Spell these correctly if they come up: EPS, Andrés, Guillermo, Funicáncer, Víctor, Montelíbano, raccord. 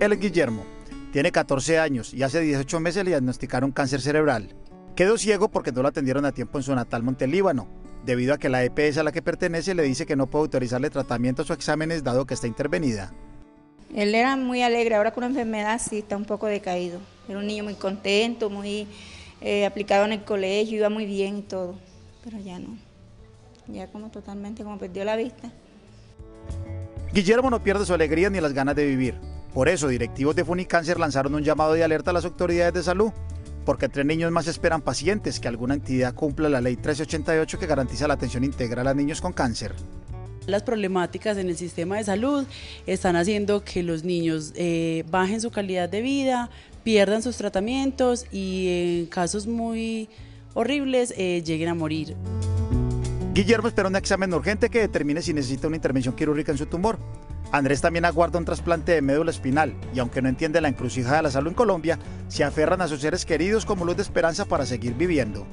Él es Guillermo, tiene 14 años y hace 18 meses le diagnosticaron cáncer cerebral. Quedó ciego porque no lo atendieron a tiempo en su natal Montelíbano, debido a que la EPS a la que pertenece le dice que no puede autorizarle tratamientos o exámenes dado que está intervenida. Él era muy alegre, ahora con la enfermedad sí está un poco decaído. Era un niño muy contento, muy aplicado en el colegio, iba muy bien y todo, pero ya no. Ya como totalmente, como perdió la vista. Guillermo no pierde su alegría ni las ganas de vivir. Por eso, directivos de Funicáncer lanzaron un llamado de alerta a las autoridades de salud, porque 3 niños más esperan pacientes que alguna entidad cumpla la ley 1388 que garantiza la atención integral a niños con cáncer. Las problemáticas en el sistema de salud están haciendo que los niños bajen su calidad de vida, pierdan sus tratamientos y en casos muy horribles lleguen a morir. Guillermo espera un examen urgente que determine si necesita una intervención quirúrgica en su tumor. Andrés también aguarda un trasplante de médula espinal y aunque no entiende la encrucijada de la salud en Colombia, se aferran a sus seres queridos como luz de esperanza para seguir viviendo.